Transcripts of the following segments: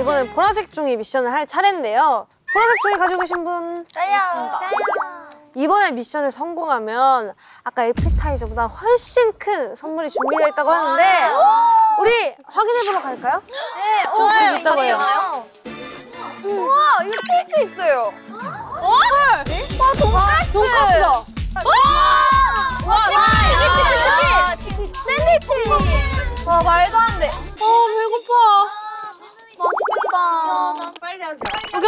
이번엔 보라색 종이 미션을 할 차례인데요. 보라색 종이 가지고 계신 분? 저요. 이번에 미션을 성공하면 아까 에피타이저보다 훨씬 큰 선물이 준비되어 있다고 하는데 우리 확인해보러 갈까요? 네, 저기 있다고 해요. 우와, 이거 케이크 있어요. 헐! 네? 와, 돈까스! 돈까스다! 와, 치킨! 샌드위치! 와, 말도 안 돼. 배고파. 맛있겠다. 야, 빨리 하자.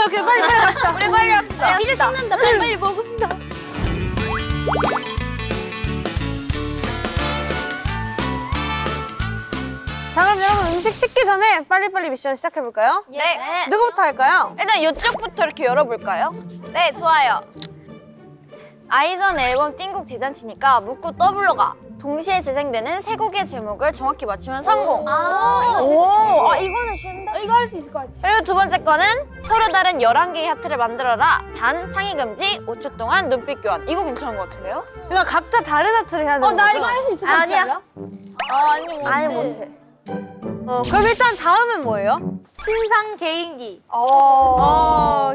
오케이, 빨리 갑시다. 우리 빨리 합시다. 야, 이제 식는다. 빨리 먹읍시다. 자, 그럼 여러분 음식 식기 전에 빨리 미션 시작해볼까요? 네. 누구부터 할까요? 일단 이쪽부터 이렇게 열어볼까요? 네, 좋아요. 아이즈*ONE 앨범 띵곡 대잔치니까 묻고 더블로 가. 동시에 재생되는 세 곡의 제목을 정확히 맞추면 성공! 이거는 쉬운데? 이거 할 수 있을 것 같아. 그리고 두 번째 거는 서로 다른 11개의 하트를 만들어라. 단 상의 금지, 5초 동안 눈빛 교환. 이거 괜찮은 것 같은데요? 이거 각자 다른 하트를 해야 되는 거죠? 나 이거 할 수 있을 것 같지 않아? 아니 못해. 그럼 일단 다음은 뭐예요? 신상 개인기.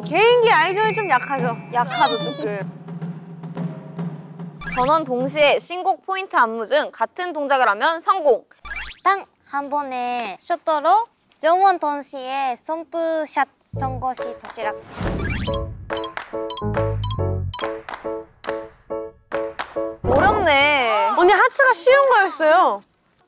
개인기 아이즈원이 좀 약하죠? 약하죠, 조금. 전원 동시에 신곡 포인트 안무 중 같은 동작을 하면 성공! 딱 한 번에 쇼트로 전원 동시에 선프샷 쏜 것이 도시락. 어렵네. 언니 하트가 쉬운 거였어요.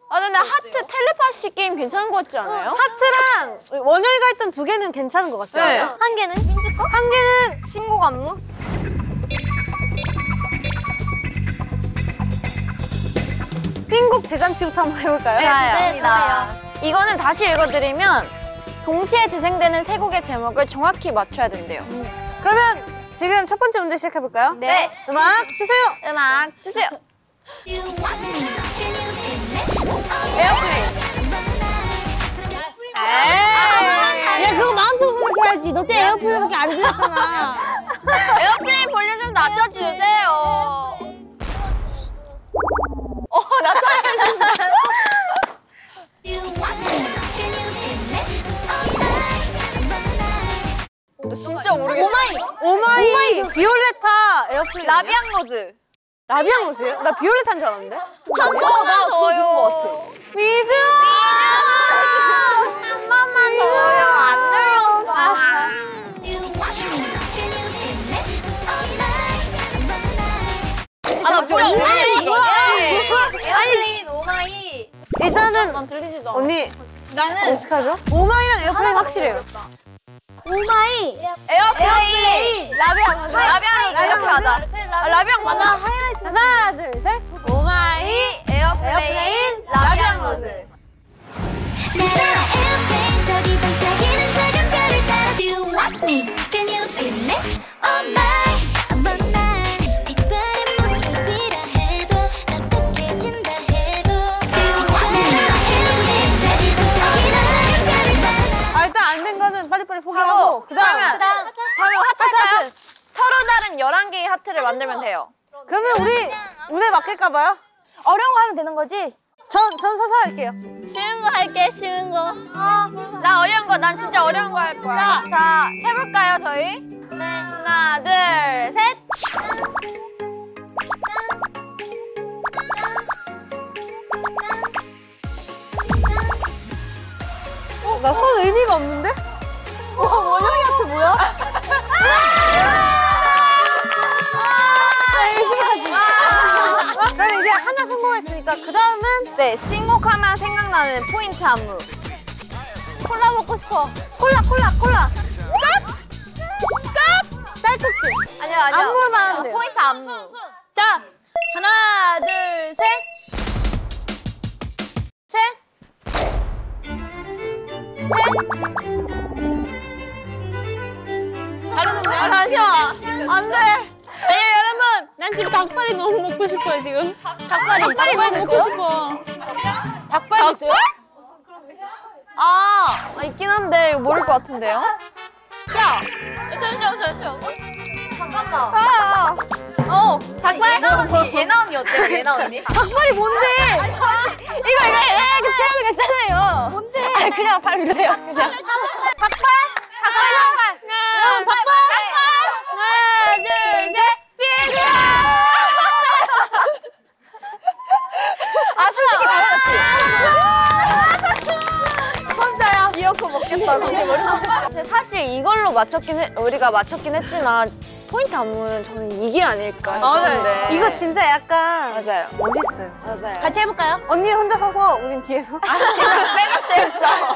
근데 하트 텔레파시 게임 괜찮은 것 같지 않아요? 하트랑 원영이가 했던 두 개는 괜찮은 것 같지 않아요? 네. 한 개는? 민지 거? 한 개는 신곡 안무? 띵곡 대잔치부터 한번 해볼까요? 좋습니다. 이거는 다시 읽어드리면 동시에 재생되는 세 곡의 제목을 정확히 맞춰야 된대요. 그러면 지금 첫 번째 문제 시작해볼까요? 네. 음악 주세요. 음악 주세요. 에어플레인. 야, 그거 마음속으로 생각해야지. 너 때 에어플레인밖에 안 들렸잖아. 에어플레인 볼륨 좀 낮춰주세요. 나 진짜 모르겠어. 오마이 비올레타 에어플레인. 라비앙 로즈. 라비앙 로즈예요? 나 비올레타인 줄 알았는데? 한 번만 더요. 미주아! 한 번만 더요. 안 들렸어. 에어플레인 오마이. 일단은 난 들리지도 않아. 언니, 나는 어떡하죠? 오마이랑 에어플레인 확실해요. 오마이! 에어플레인! 라비앙 로즈! 하나, 둘, 셋! 오마이! 에어플레인! 라비앙 로즈! 그다음에 하트할까요? 서로 다른 11개의 하트를 만들면 돼요. 그러면 우리 운에 맡길까 봐요? 어려운 거 하면 되는 거지? 전 서서 할게요. 쉬운 거 할게, 쉬운 거. 나 어려운 거, 난 진짜 어려운 거 할 거야. 자, 해볼까요, 저희? 네. 하나, 둘, 셋! 나 손 의미가 없는데? 원영이 하트 뭐야? 그럼 이제 하나 성공했으니까 그 다음은? 네, 신곡하면 생각나는 포인트 안무. 콜라 먹고 싶어. 콜라! 끝! 쌀국수! 아니야. 안무를 말하면 돼요. 포인트 안무. 자, 하나, 둘, 셋! 잠시만! 안 돼! 아니야, 여러분! 난 지금 닭발이 너무 먹고 싶어요, 지금. 닭발이 너무 먹고 싶어. 닭발 있어요? 있긴 한데 모를 것 같은데요? 야! 잠시만. 잠깐만. 닭발? 예나 언니 어때요? 닭발이 뭔데? 이거, 이거, 이거, 이거, 이거, 이거, 이거, 이거, 안 돼요, 그냥. 닭발? 닭발? 여러분, 닭발! 하나, 둘, 셋! 비행기야! 아, 솔직히 나왔지? 혼자야. 미역국 먹겠다고. 근데 사실 이걸로 우리가 맞췄긴 했지만 포인트 안무는 저는 이게 아닐까 싶은데. 이거 진짜 약간 맞아요. 멋있어요. 맞아요. 같이 해볼까요? 언니 혼자 서서 우린 뒤에서. 아, 빼박대였어.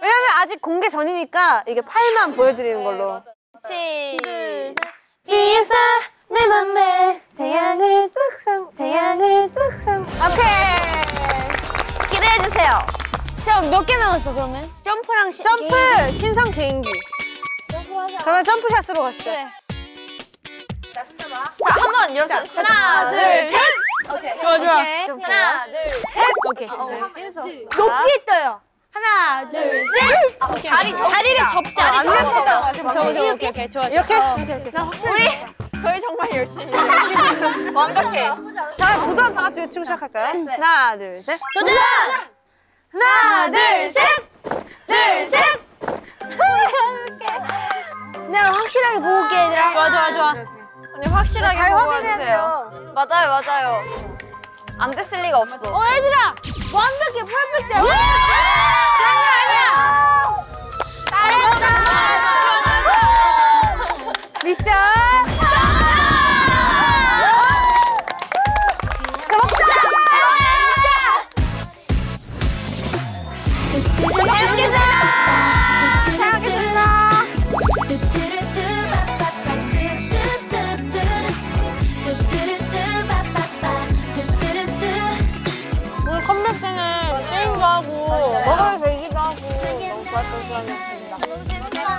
왜냐면 아직 공개 전이니까 이게 팔만 보여드리는 걸로. 시작. 비사 내 맘에 태양을 뚝성 태양을 뚝성. 오케이. 기대해주세요. 저 몇 개 남았어 그러면? 점프랑 점프 개인기. 신성 개인기. 점프하자. 그러면 점프샷으로 가시죠. 그래. 자, 손 잡아. 자, 한번 연습. 하나, 둘, 셋! 오케이. 좋아, 좋아. 오케이. 하나, 둘, 셋! 오케이. 높이 떠요. 하나, 둘, 셋! 아, 오케이. 다리를 접자. 안 됩니다. 오케이. 좋아. 이렇게? 오케이. 나 확실히. 저희 정말 열심히. 완벽해. 자, 도전 다 같이 외치고 시작할까요? 하나, 둘, 셋. 도전! 하나, 둘, 셋! 둘, 셋! 내가 확실하게 모을게, 얘들아. 좋아. 언니 확실하게 잘 확인해야 돼요. 맞아요. 안 됐을 리가 없어. 얘들아! 완벽해, 퍼펙트야. 장난 아니야! 잘했다! 미션! 잘 먹자! 잘 먹겠습니다! 먹어야 되기도 하고 너무 재밌다.